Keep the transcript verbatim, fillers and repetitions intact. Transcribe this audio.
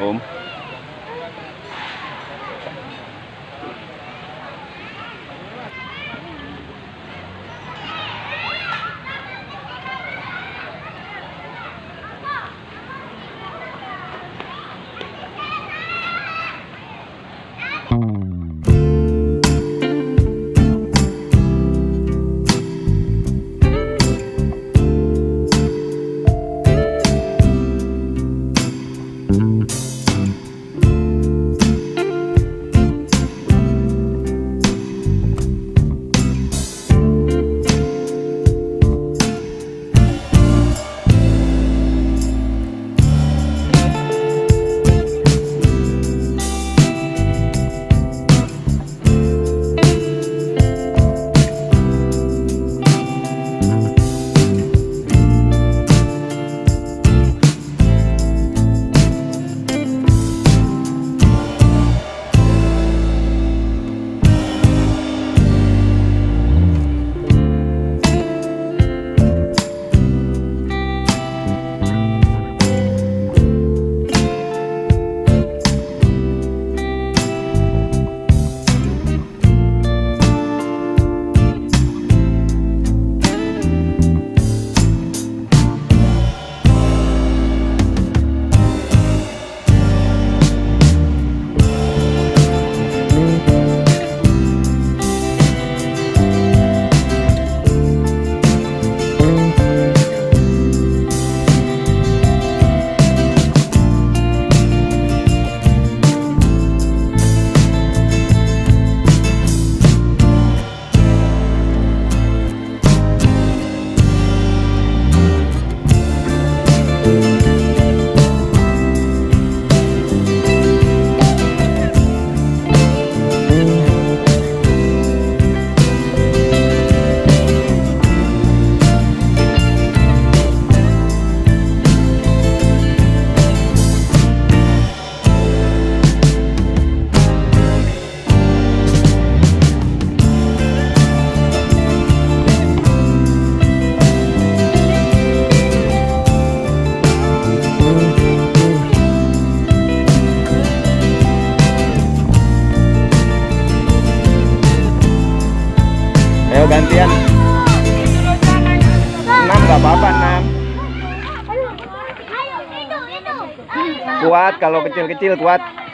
Om. Mm-hmm. gantian. Enam nggak apa-apa, enam. Kuat, kalau kecil-kecil kuat.